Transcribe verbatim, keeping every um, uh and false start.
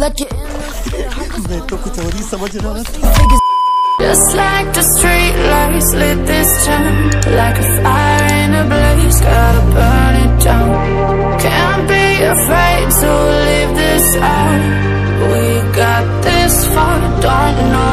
मैं तो कुछ और ही समझ रहा था। Just like the street lights lit this town, like a fire in a blaze, gotta burn it down. Can't be afraid to leave this out. We got this far, don't know.